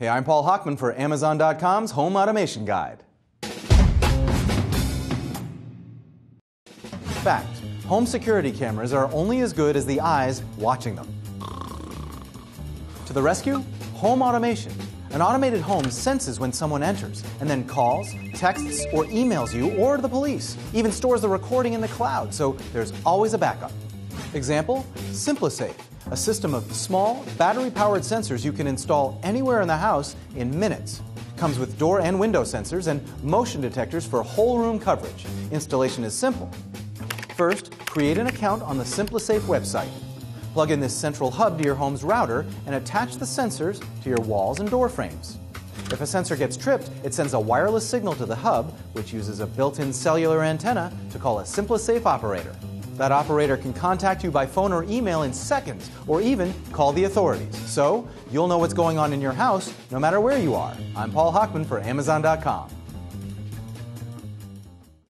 Hey, I'm Paul Hockman for Amazon.com's Home Automation Guide. Fact: home security cameras are only as good as the eyes watching them. To the rescue, home automation. An automated home senses when someone enters and then calls, texts, or emails you or the police. Even stores the recording in the cloud, so there's always a backup. Example: SimpliSafe, a system of small, battery-powered sensors you can install anywhere in the house in minutes. Comes with door and window sensors and motion detectors for whole room coverage. Installation is simple. First, create an account on the SimpliSafe website. Plug in this central hub to your home's router and attach the sensors to your walls and door frames. If a sensor gets tripped, it sends a wireless signal to the hub, which uses a built-in cellular antenna to call a SimpliSafe operator. That operator can contact you by phone or email in seconds, or even call the authorities. So you'll know what's going on in your house, no matter where you are. I'm Paul Hockman for Amazon.com.